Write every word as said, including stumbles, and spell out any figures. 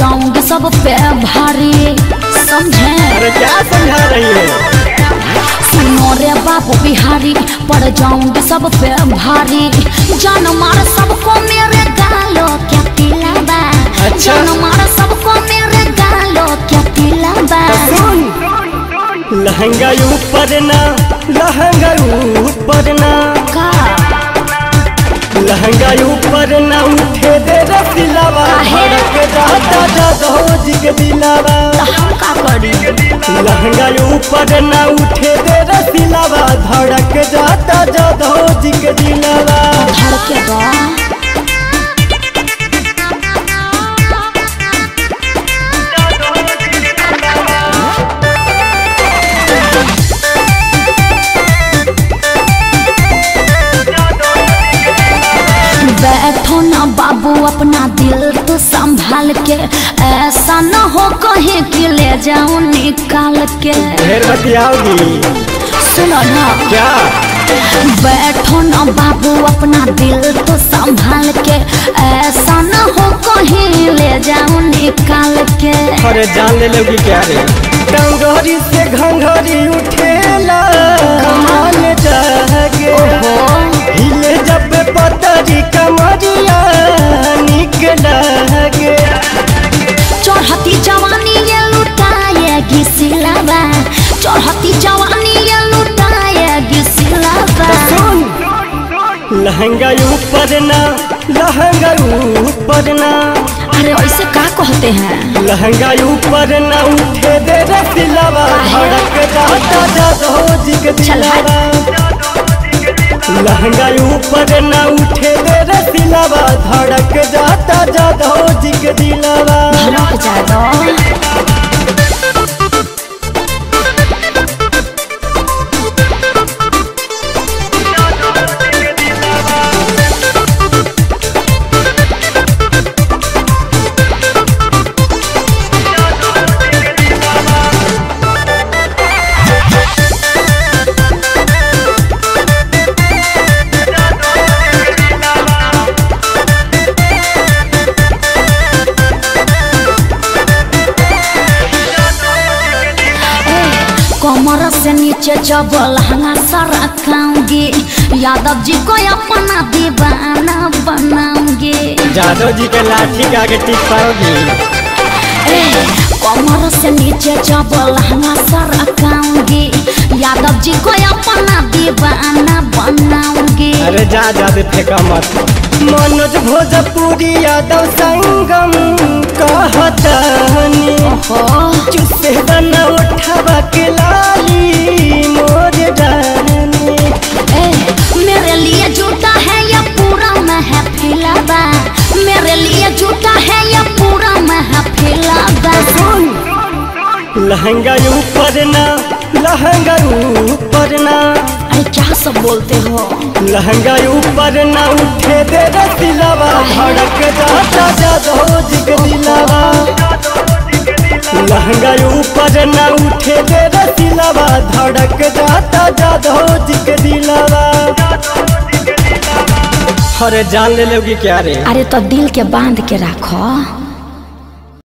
जाऊंगी सब पे भारी, समझे? अरे क्या समझा रही है? सुनो रे बाबू बिहारी, पड़ जाऊंगी सब पे भारी, जान मार सबको मेरे गालो क्या तिलावा, जान मार सबको मेरे गालो क्या तिलावा। लहंगा ऊपर ना, लहंगा ऊपर ना, लहंगा ऊपर ना उठे दे दिलावा, भड़क जाता जादो जिग दिलावा, लहंगा ऊपर ना उठे दे दिलावा, भड़क जाता जादो जिग दिलावा। बैठो ना बाबू अपना दिल तो संभाल के, ऐसा ना हो कहीं कि ले जाओ निकाल के। सुनो ना क्या, बैठो ना बाबू अपना दिल तो संभाल के, ऐसा ना हो कहीं ले जाओ निकाल के। अरे जान ले लोगी क्या रे, डंगोरी से घंघोरी उठेला कमान जागे, हिले जब पतरी कमरिया निकला गे, चढ़ती जवानी ये लुटाएगी सिलावा, चढ़ती जवानी ये लुटाएगी सिलावा। लहंगा ऊपर ना, लहंगा ऊपर ना, अरे ऐसे का कहते हैं, लहंगा ऊपर ना उठे दे सिलावा, भड़क जाता जादो जिग दिलावा, लहंगा ऊपर ना उठे दे सिलावा, धड़क जाता जादो जिग दिलावा। कमर से नीचे जब लहंगा सरकाऊंगी, यादव जी को अपना दीवाना बनाऊंगी, यादव जी के लाठी का आगे टिक पाओगी। कमर से नीचे जब लहंगा सरकाऊंगी, यादव जी को अपना दीवाना बनाऊंगी। अरे जा जा दे फेंका मत, मनोज भोजपुरी यादव संगम कहतानी, चुस्से बना उठावा के लाली मोरे डानी, मेरे लिए झूठा है ये पूरा महफिलावा, मेरे लिए झूठा है ये पूरा महफिलावा। लहंगा ऊपर ना, लहंगा ऊपर ना, क्या सब बोलते हो, लहंगा ऊपर ना उठे दे सिलावा, भड़क जाता जादो जिग दिलावा, लहंगा ऊपर ना उठे दे सिलावा, भड़क जाता जादो जिग दिलावा। अरे जान ले लोगी क्या रे, अरे तो दिल के बांध के रखो।